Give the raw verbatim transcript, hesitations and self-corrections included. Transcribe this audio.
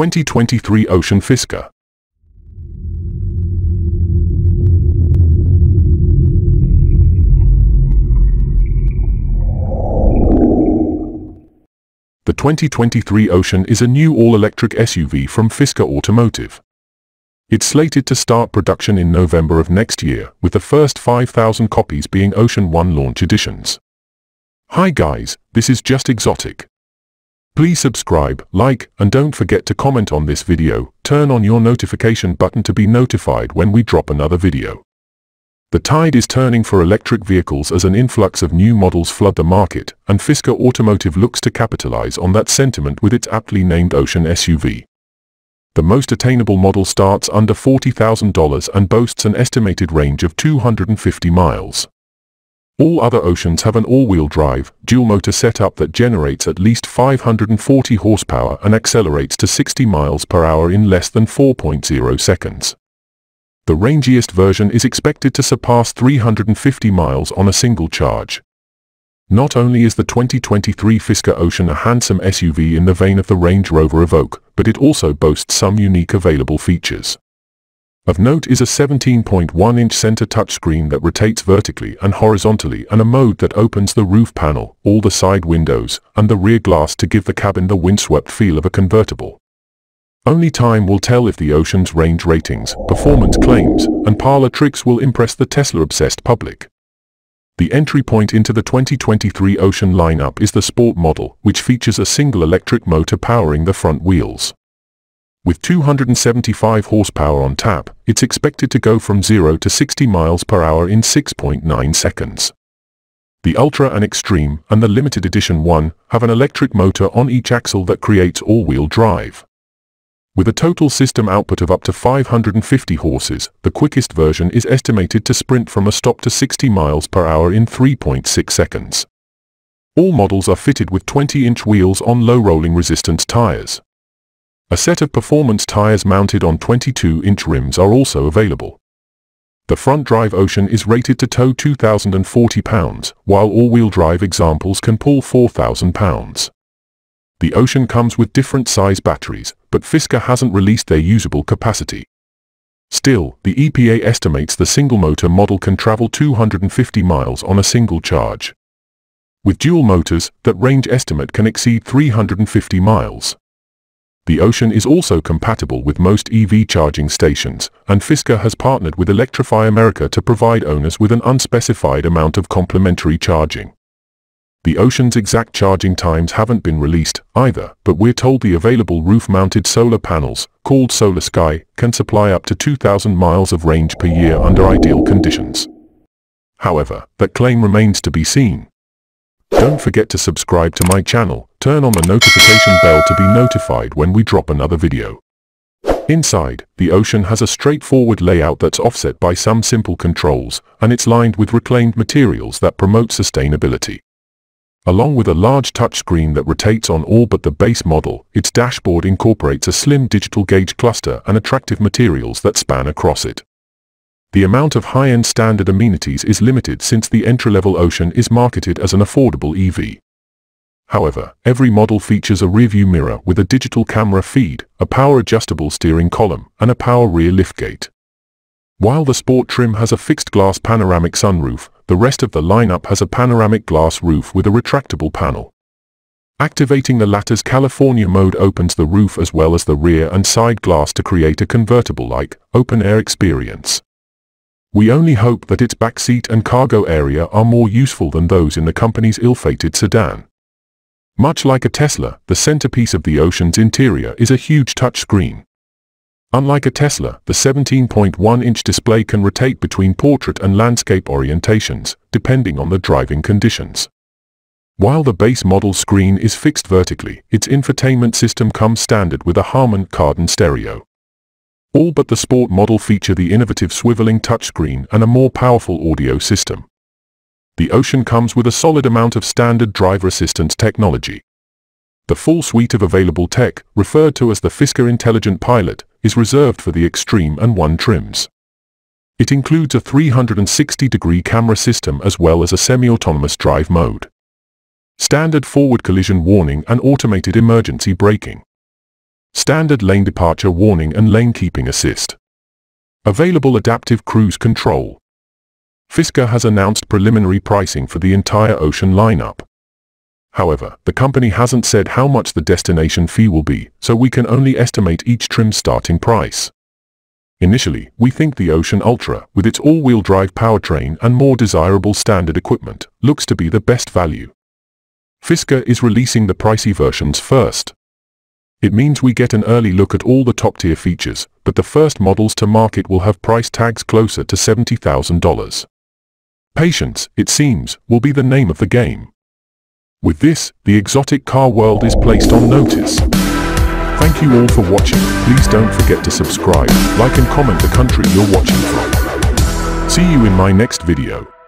twenty twenty-three Ocean Fisker. The twenty twenty-three Ocean is a new all-electric S U V from Fisker Automotive. It's slated to start production in November of next year, with the first five thousand copies being Ocean one launch editions. Hi guys, this is Just Exotic. Please subscribe, like, and don't forget to comment on this video. Turn on your notification button to be notified when we drop another video. The tide is turning for electric vehicles as an influx of new models flood the market, and Fisker Automotive looks to capitalize on that sentiment with its aptly named Ocean S U V. The most attainable model starts under forty thousand dollars and boasts an estimated range of two hundred fifty miles. All other Oceans have an all-wheel drive, dual-motor setup that generates at least five hundred forty horsepower and accelerates to sixty miles per hour in less than four point zero seconds. The rangiest version is expected to surpass three hundred fifty miles on a single charge. Not only is the twenty twenty-three Fisker Ocean a handsome S U V in the vein of the Range Rover Evoque, but it also boasts some unique available features. Of note is a seventeen point one inch center touchscreen that rotates vertically and horizontally, and a mode that opens the roof panel, all the side windows, and the rear glass to give the cabin the windswept feel of a convertible. Only time will tell if the Ocean's range ratings, performance claims, and parlor tricks will impress the Tesla-obsessed public. The entry point into the twenty twenty-three Ocean lineup is the Sport model, which features a single electric motor powering the front wheels. With two hundred seventy-five horsepower on tap, it's expected to go from zero to sixty miles per hour in six point nine seconds. The Ultra and Extreme, and the Limited Edition one, have an electric motor on each axle that creates all-wheel drive. With a total system output of up to five hundred fifty horses, the quickest version is estimated to sprint from a stop to sixty miles per hour in three point six seconds. All models are fitted with twenty inch wheels on low rolling resistance tires. A set of performance tires mounted on twenty-two inch rims are also available. The front drive Ocean is rated to tow two thousand forty pounds, while all-wheel drive examples can pull four thousand pounds. The Ocean comes with different size batteries, but Fisker hasn't released their usable capacity. Still, the E P A estimates the single-motor model can travel two hundred fifty miles on a single charge. With dual motors, that range estimate can exceed three hundred fifty miles. The Ocean is also compatible with most E V charging stations, and Fisker has partnered with Electrify America to provide owners with an unspecified amount of complimentary charging. The Ocean's exact charging times haven't been released, either, but we're told the available roof-mounted solar panels, called Solar Sky, can supply up to two thousand miles of range per year under ideal conditions. However, that claim remains to be seen. Don't forget to subscribe to my channel, turn on the notification bell to be notified when we drop another video. Inside, the Ocean has a straightforward layout that's offset by some simple controls, and it's lined with reclaimed materials that promote sustainability. Along with a large touchscreen that rotates on all but the base model, its dashboard incorporates a slim digital gauge cluster and attractive materials that span across it. The amount of high-end standard amenities is limited since the entry-level Ocean is marketed as an affordable E V. However, every model features a rearview mirror with a digital camera feed, a power-adjustable steering column, and a power rear liftgate. While the Sport trim has a fixed-glass panoramic sunroof, the rest of the lineup has a panoramic glass roof with a retractable panel. Activating the latter's California mode opens the roof as well as the rear and side glass to create a convertible-like, open-air experience. We only hope that its back seat and cargo area are more useful than those in the company's ill-fated sedan. Much like a Tesla, the centerpiece of the Ocean's interior is a huge touchscreen. Unlike a Tesla, the seventeen point one inch display can rotate between portrait and landscape orientations, depending on the driving conditions. While the base model screen is fixed vertically, its infotainment system comes standard with a Harman Kardon stereo. All but the Sport model feature the innovative swiveling touchscreen and a more powerful audio system. The Ocean comes with a solid amount of standard driver assistance technology. The full suite of available tech, referred to as the Fisker Intelligent Pilot, is reserved for the Extreme and One trims. It includes a three hundred sixty degree camera system as well as a semi-autonomous drive mode. Standard forward collision warning and automated emergency braking. standard lane departure warning and lane keeping assist. Available adaptive cruise control. Fisker has announced preliminary pricing for the entire Ocean lineup. However, the company hasn't said how much the destination fee will be, so we can only estimate each trim's starting price. Initially, we think the Ocean Ultra, with its all-wheel drive powertrain and more desirable standard equipment, looks to be the best value. Fisker is releasing the pricey versions first. It means we get an early look at all the top-tier features, but the first models to market will have price tags closer to seventy thousand dollars. Patience, it seems, will be the name of the game. With this, the exotic car world is placed on notice. Thank you all for watching. Please don't forget to subscribe, like and comment the country you're watching from. See you in my next video.